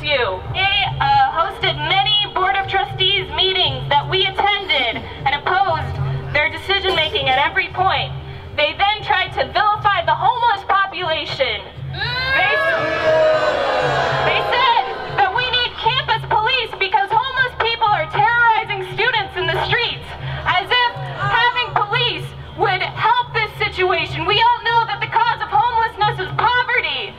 PSU. They hosted many Board of Trustees meetings that we attended and opposed their decision making at every point. They then tried to vilify the homeless population. They said that we need campus police because homeless people are terrorizing students in the streets, as if having police would help this situation. We all know that the cause of homelessness is poverty.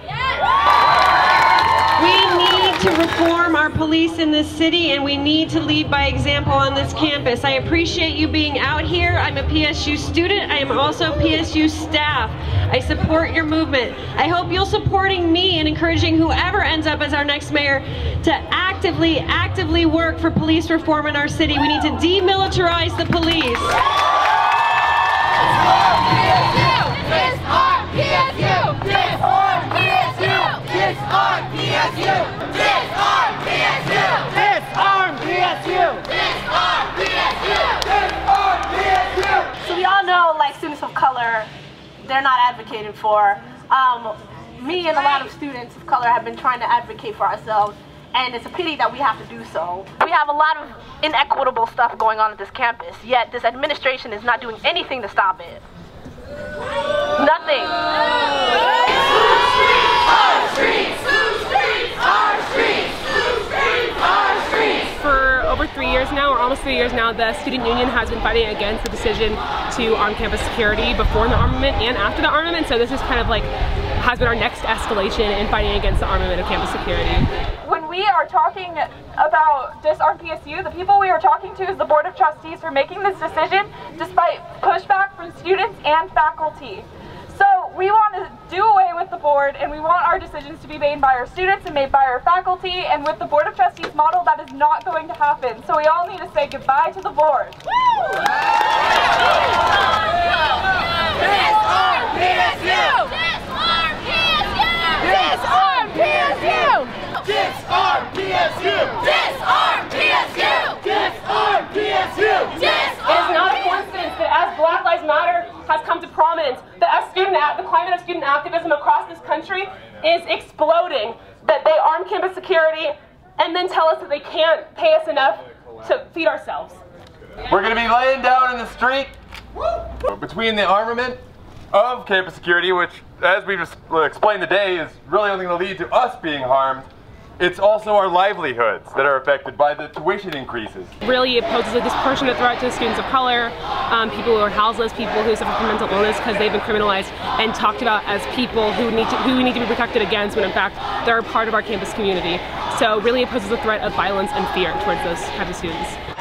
We need to reform our police in this city, and we need to lead by example on this campus. I appreciate you being out here. I'm a PSU student. I am also PSU staff. I support your movement. I hope you're supporting me and encouraging whoever ends up as our next mayor to actively work for police reform in our city. We need to demilitarize the police. Disarm PSU! Disarm PSU! Disarm PSU! Disarm PSU! Disarm PSU! Disarm PSU! Disarm PSU! Disarm PSU! So we all know, like, students of color, they're not advocated for. Me and a lot of students of color have been trying to advocate for ourselves, and it's a pity that we have to do so. We have a lot of inequitable stuff going on at this campus, yet this administration is not doing anything to stop it. Nothing. Our streets, our streets, our streets. For over 3 years now, or almost 3 years now, the student union has been fighting against the decision to on-campus security before the armament and after the armament, so this is kind of like has been our next escalation in fighting against the armament of campus security. When we are talking about Disarm PSU, the people we are talking to is the Board of Trustees for making this decision despite pushback from students and faculty. So we want to do away with the board, and we want our decisions to be made by our students and made by our faculty, and with the Board of Trustees model, that is not going to happen. So we all need to say goodbye to the board. Woo! Disarm PSU! Disarm PSU! Disarm PSU! Disarm PSU! It's not a coincidence that as Black Lives Matter has come to prominence, that as the climate of student activism across this country is exploding, that they arm campus security and then tell us that they can't pay us enough to feed ourselves. We're going to be laying down in the street between the armament of campus security, which, as we've just explained today, is really only going to lead to us being harmed. It's also our livelihoods that are affected by the tuition increases. Really, it poses a disproportionate threat to students of color, people who are houseless, people who suffer from mental illness because they've been criminalized and talked about as people who need to be protected against, when in fact they're a part of our campus community. So really, it poses a threat of violence and fear towards those type of students.